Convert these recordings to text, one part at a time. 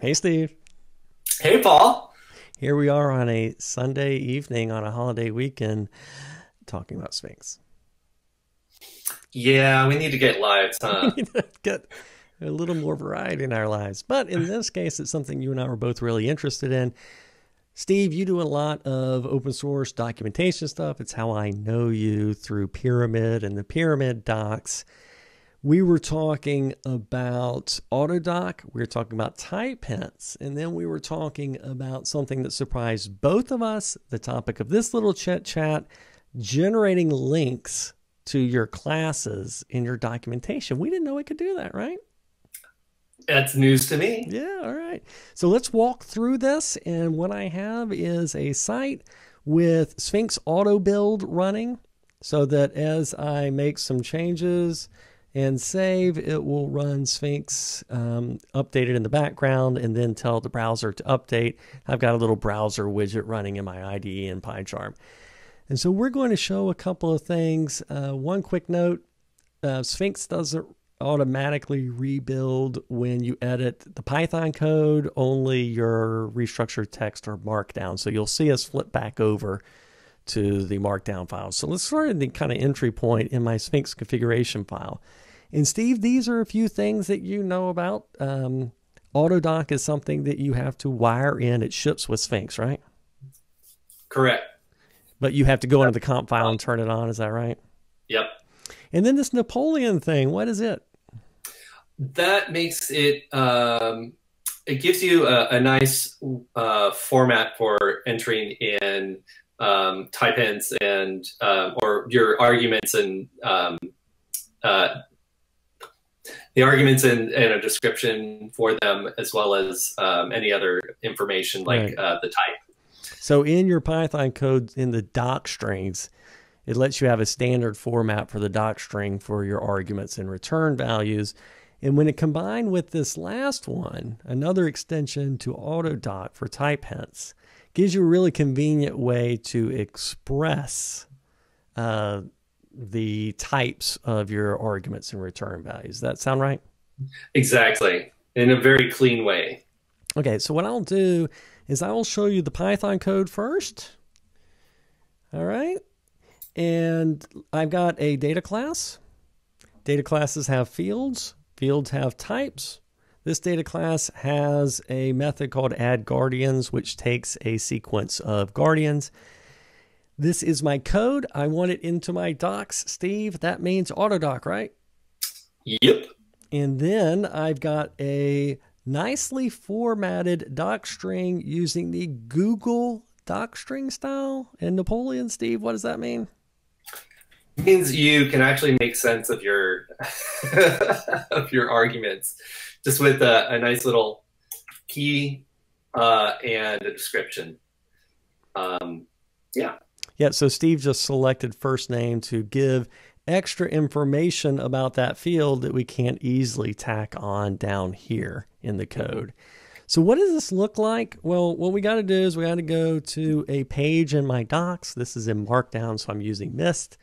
Hey, Steve. Hey, Paul. Here we are on a Sunday evening on a holiday weekend talking about Sphinx. Yeah, we need to get lives, huh? We need to get a little more variety in our lives. But in this case, it's something you and I were both really interested in. Steve, you do a lot of open source documentation stuff. It's how I know you, through Pyramid and the Pyramid docs. We were talking about Autodoc, we were talking about type hints, and then we were talking about something that surprised both of us, the topic of this little chit-chat, generating links to your classes in your documentation. We didn't know it could do that, right? That's news to me. Yeah, all right. So let's walk through this, and what I have is a site with Sphinx auto build running so that as I make some changes and save, it will run Sphinx updated in the background and then tell the browser to update. I've got a little browser widget running in my IDE and PyCharm. And so we're going to show a couple of things. One quick note, Sphinx doesn't automatically rebuild when you edit the Python code, only your restructured text or markdown. So you'll see us flip back over to the markdown file. So let's start at the kind of entry point in my Sphinx configuration file. And Steve, these are a few things that you know about. Autodoc is something that you have to wire in. It ships with Sphinx, right? Correct. But you have to go into the comp file and turn it on, is that right? Yep. And then this Napoleon thing, what is it? That makes it, it gives you a nice format for entering in type hints and, or your arguments and the arguments and a description for them, as well as any other information like the type. So in your Python code, in the doc strings, it lets you have a standard format for the doc string for your arguments and return values. And when it combined with this last one, another extension to Autodoc for type hints, gives you a really convenient way to express the types of your arguments and return values. Does that sound right? Exactly, in a very clean way. Okay, so what I'll do is I will show you the Python code first. All right. And I've got a data class. Data classes have fields. Fields have types. This data class has a method called add guardians, which takes a sequence of guardians. This is my code. I want it into my docs. Steve, that means Autodoc, right? Yep. And then I've got a nicely formatted doc string using the Google doc string style. And Napoleon, Steve, what does that mean? It means you can actually make sense of your of your arguments just with a nice little key and a description. Yeah, so Steve just selected first name to give extra information about that field that we can't easily tack on down here in the code. So what does this look like? Well, what we got to do is we got to go to a page in my docs. This is in Markdown, so I'm using Mist.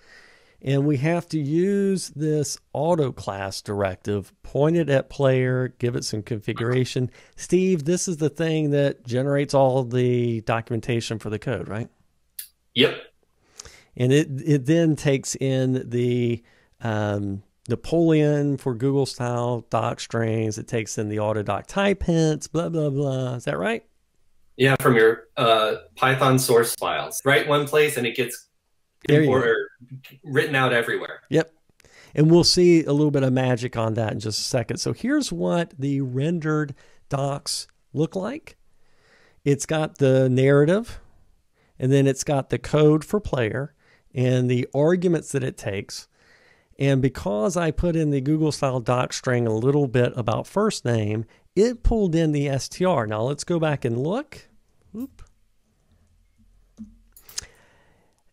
And we have to use this auto class directive, point it at player, give it some configuration. Steve, this is the thing that generates all the documentation for the code, right? Yep. And it then takes in the Napoleon for Google style doc strings. It takes in the Autodoc type hints, blah, blah, blah. Is that right? Yeah, from your Python source files. Right one place and it gets written out everywhere. Yep. And we'll see a little bit of magic on that in just a second. So here's what the rendered docs look like. It's got the narrative, and then it's got the code for player and the arguments that it takes. And because I put in the Google style doc string a little bit about first name, it pulled in the str. Now let's go back and look. Oop.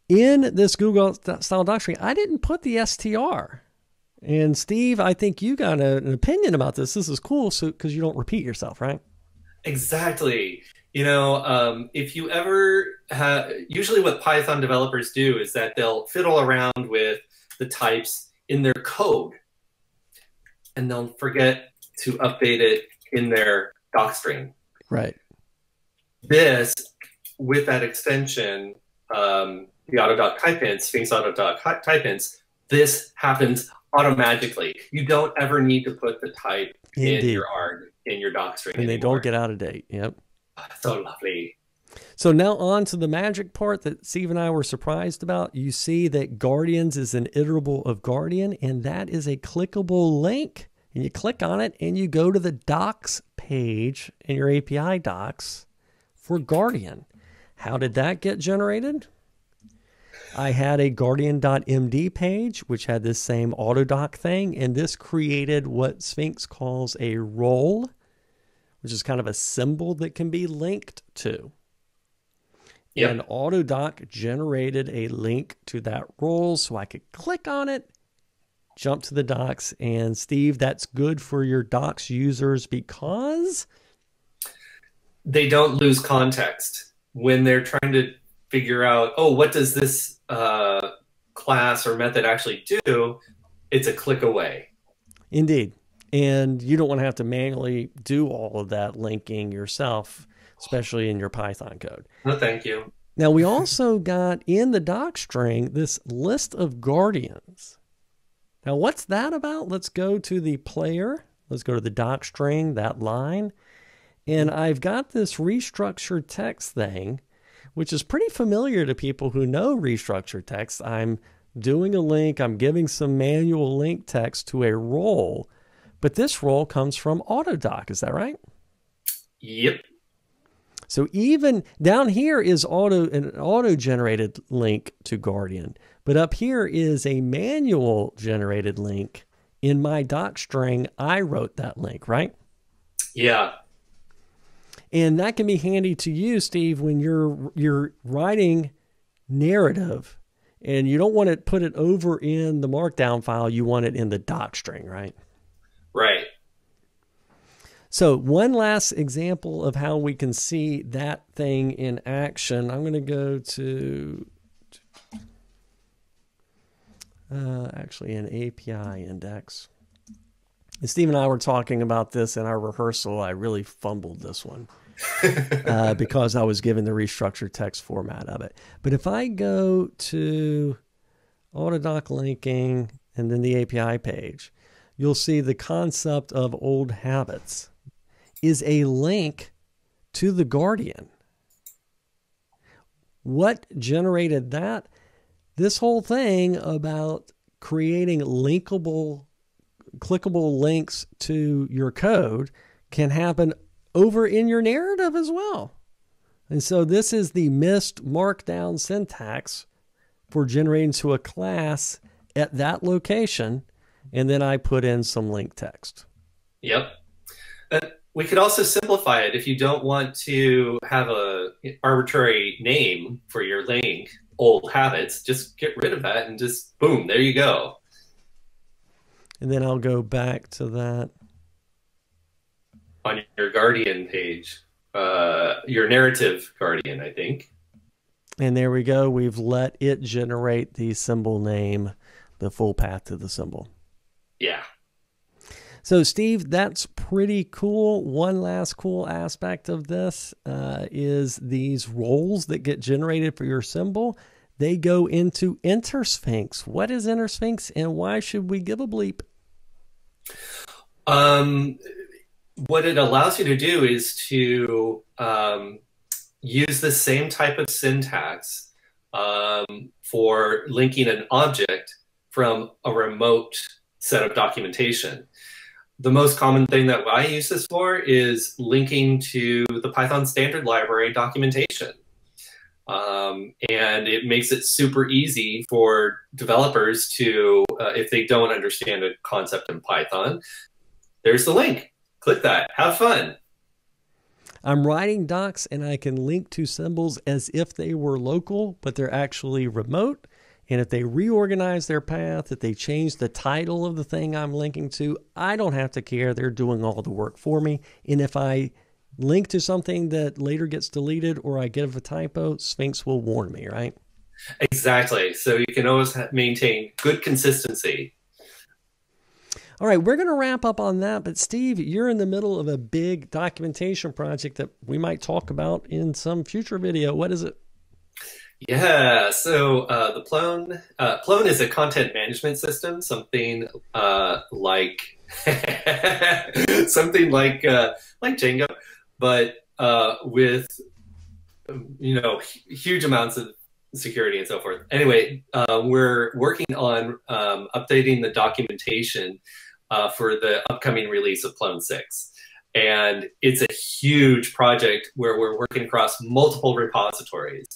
In this Google style doc string, I didn't put the str. And Steve, I think you got an opinion about this. This is cool, so because you don't repeat yourself, right? Exactly. You know, if you ever usually what Python developers do is that they'll fiddle around with the types in their code, and they'll forget to update it in their docstring. Right. This, with that extension, the Autodoc type-ins, Sphinx Autodoc type-ins, this happens automatically. You don't ever need to put the type in your ARG, in your docstring. And they don't get out of date. Yep. So lovely. So now on to the magic part that Steve and I were surprised about. You see that Guardians is an iterable of Guardian, and that is a clickable link. And you click on it, and you go to the docs page in your API docs for Guardian. How did that get generated? I had a guardian.md page, which had this same Autodoc thing, and this created what Sphinx calls a role, which is kind of a symbol that can be linked to. Yep. And Autodoc generated a link to that role, so I could click on it, jump to the docs, and Steve, that's good for your docs users because they don't lose context when they're trying to figure out, oh, what does this class or method actually do? It's a click away. Indeed. And you don't want to have to manually do all of that linking yourself, especially in your Python code. No, thank you. Now, we also got in the docstring this list of guardians. Now, what's that about? Let's go to the player. Let's go to the docstring, that line. And I've got this restructured text thing, which is pretty familiar to people who know restructured text. I'm doing a link. I'm giving some manual link text to a role. But this role comes from Autodoc. Is that right? Yep. So even down here is an auto-generated link to Guardian, but up here is a manual generated link. In my docstring, I wrote that link, right? Yeah. And that can be handy to you, Steve, when you're writing narrative, and you don't want to put it over in the markdown file. You want it in the docstring, right? Right. So one last example of how we can see that thing in action. I'm going to go to actually an API index. And Steve and I were talking about this in our rehearsal. I really fumbled this one because I was given the restructured text format of it. But if I go to Autodoc linking and then the API page, you'll see the concept of old habits is a link to the Guardian. What generated that? This whole thing about creating linkable, clickable links to your code can happen over in your narrative as well. And so this is the missed markdown syntax for generating to a class at that location. And then I put in some link text. Yep. We could also simplify it. If you don't want to have a arbitrary name for your link, old habits, just get rid of that and just boom, there you go. And then I'll go back to that. On your Guardian page, your narrative Guardian, I think. And there we go. We've let it generate the symbol name, the full path to the symbol. Yeah. So, Steve, that's pretty cool. One last cool aspect of this is these roles that get generated for your symbol. They go into Intersphinx. What is Intersphinx, and why should we give a bleep? What it allows you to do is to use the same type of syntax for linking an object from a remote set of documentation. The most common thing that I use this for is linking to the Python standard library documentation. And it makes it super easy for developers to, if they don't understand a concept in Python, there's the link. Click that. Have fun. I'm writing docs and I can link to symbols as if they were local, but they're actually remote. And if they reorganize their path, if they change the title of the thing I'm linking to, I don't have to care. They're doing all the work for me. And if I link to something that later gets deleted or I give a typo, Sphinx will warn me, right? Exactly. So you can always maintain good consistency. All right, we're going to wrap up on that. But Steve, you're in the middle of a big documentation project that we might talk about in some future video. What is it? Yeah, so the Plone, Plone is a content management system, something like something like Django, but with huge amounts of security and so forth. Anyway, we're working on updating the documentation for the upcoming release of Plone 6. And it's a huge project where we're working across multiple repositories.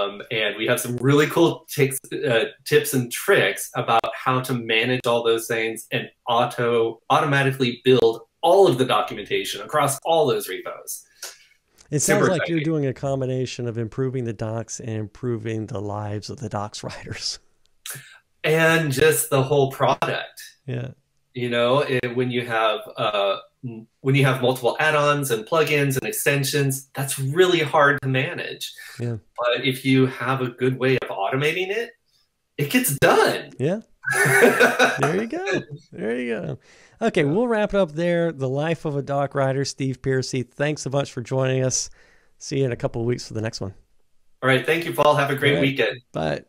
And we have some really cool tips and tricks about how to manage all those things and automatically build all of the documentation across all those repos. It sounds like you're doing a combination of improving the docs and improving the lives of the docs writers. And just the whole product. Yeah. You know, when you have multiple add-ons and plugins and extensions, that's really hard to manage. Yeah. But if you have a good way of automating it, it gets done. Yeah. There you go. There you go. Okay, we'll wrap it up there. The Life of a Doc Writer, Steve Piercy. Thanks so much for joining us. See you in a couple of weeks for the next one. All right. Thank you, Paul. Have a great weekend. Bye.